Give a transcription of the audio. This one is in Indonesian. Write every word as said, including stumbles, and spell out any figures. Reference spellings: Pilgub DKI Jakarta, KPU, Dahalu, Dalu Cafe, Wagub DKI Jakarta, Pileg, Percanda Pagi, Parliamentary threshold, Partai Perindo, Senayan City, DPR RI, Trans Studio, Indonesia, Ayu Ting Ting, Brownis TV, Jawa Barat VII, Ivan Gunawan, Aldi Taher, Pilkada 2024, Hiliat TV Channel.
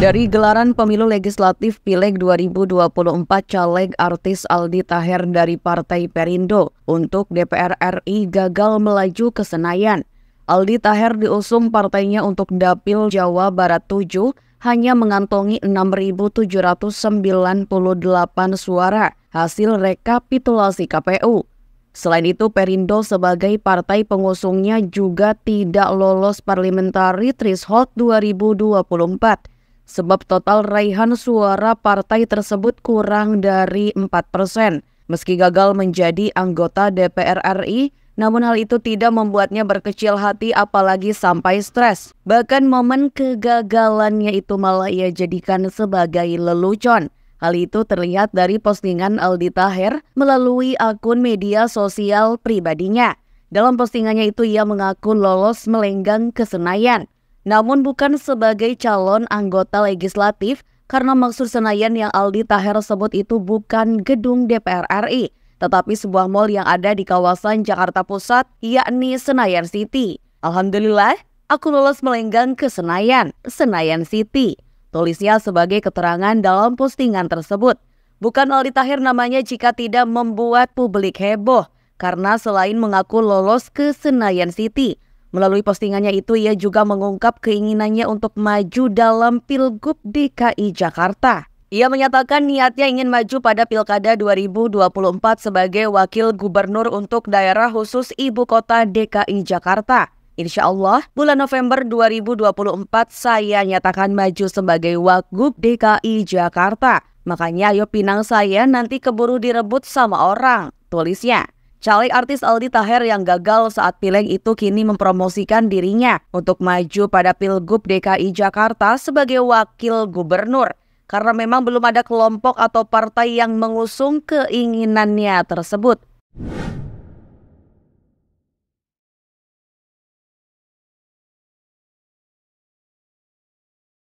Dari gelaran pemilu legislatif Pileg dua ribu dua puluh empat, caleg artis Aldi Taher dari Partai Perindo untuk D P R R I gagal melaju ke Senayan. Aldi Taher diusung partainya untuk Dapil Jawa Barat tujuh hanya mengantongi enam ribu tujuh ratus sembilan puluh delapan suara hasil rekapitulasi K P U. Selain itu, Perindo sebagai partai pengusungnya juga tidak lolos parliamentary threshold dua ribu dua puluh empat. Sebab total raihan suara partai tersebut kurang dari empat persen. Meski gagal menjadi anggota D P R R I, namun hal itu tidak membuatnya berkecil hati apalagi sampai stres. Bahkan momen kegagalannya itu malah ia jadikan sebagai lelucon. Hal itu terlihat dari postingan Aldi Taher melalui akun media sosial pribadinya. Dalam postingannya itu ia mengaku lolos melenggang ke Senayan. Namun bukan sebagai calon anggota legislatif karena maksud Senayan yang Aldi Taher sebut itu bukan gedung D P R R I, tetapi sebuah mal yang ada di kawasan Jakarta Pusat, yakni Senayan City. Alhamdulillah, aku lolos melenggang ke Senayan, Senayan City, tulisnya sebagai keterangan dalam postingan tersebut. Bukan Aldi Taher namanya jika tidak membuat publik heboh, karena selain mengaku lolos ke Senayan City, melalui postingannya itu ia juga mengungkap keinginannya untuk maju dalam Pilgub D K I Jakarta. Ia menyatakan niatnya ingin maju pada Pilkada dua ribu dua puluh empat sebagai wakil gubernur untuk daerah khusus ibu kota D K I Jakarta. Insya Allah, bulan November dua ribu dua puluh empat saya nyatakan maju sebagai Wagub D K I Jakarta. Makanya ayo pinang saya nanti keburu direbut sama orang, tulisnya. Caleg artis Aldi Taher yang gagal saat Pileg itu kini mempromosikan dirinya untuk maju pada Pilgub D K I Jakarta sebagai wakil gubernur. Karena memang belum ada kelompok atau partai yang mengusung keinginannya tersebut.